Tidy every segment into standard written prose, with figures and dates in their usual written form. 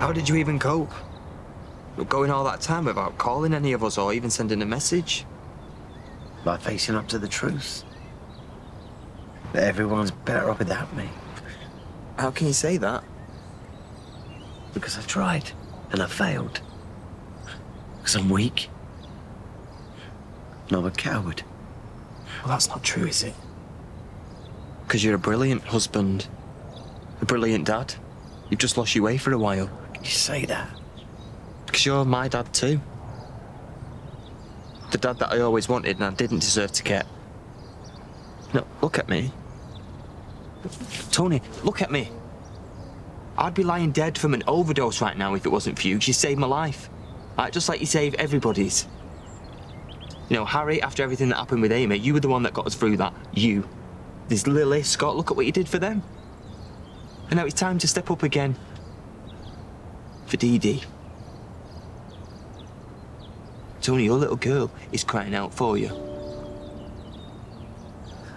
How did you even cope? You're going all that time without calling any of us or even sending a message. By facing up to the truth. That everyone's better off without me. How can you say that? Because I tried and I failed. Because I'm weak. And I'm a coward. Well, that's not true, is it? Because you're a brilliant husband. A brilliant dad. You've just lost your way for a while. You say that? Because you're my dad too. The dad that I always wanted and I didn't deserve to get. No, look at me. Tony, look at me. I'd be lying dead from an overdose right now if it wasn't for you. You saved my life. Like, just like you save everybody's. You know, Harry, after everything that happened with Amy, you were the one that got us through that. You. There's Lily, Scott, look at what you did for them. And now it's time to step up again. For Dee Dee. Tony, your little girl is crying out for you.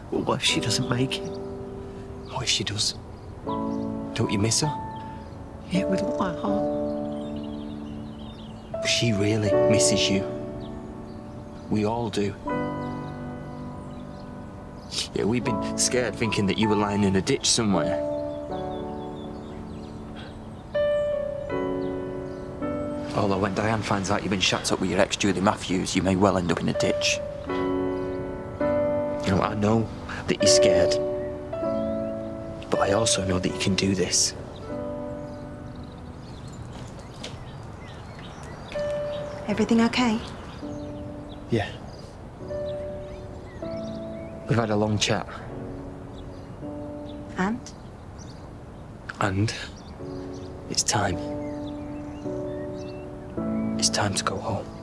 Well, what if she doesn't make it? What if she does? Don't you miss her? Yeah, with all my heart. But she really misses you. We all do. Yeah, we've been scared thinking that you were lying in a ditch somewhere. Although when Diane finds out you've been shut up with your ex Julie Matthews, you may well end up in a ditch. You know, I know that you're scared. But I also know that you can do this. Everything okay? Yeah. We've had a long chat. And? And it's time. It's time to go home.